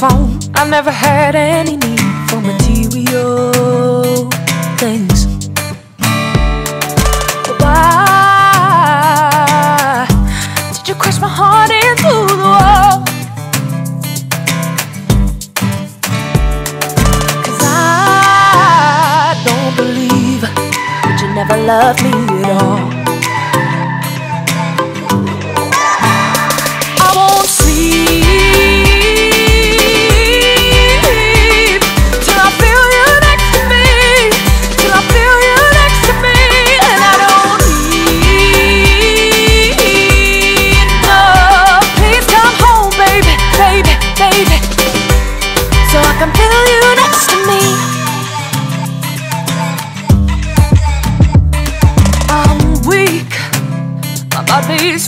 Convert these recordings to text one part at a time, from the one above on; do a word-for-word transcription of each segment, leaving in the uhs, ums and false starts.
phone. I never had any need for material things. But why did you crush my heart into the wall? 'Cause I don't believe that you never loved me at all.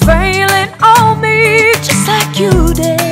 Failing on me just like you did.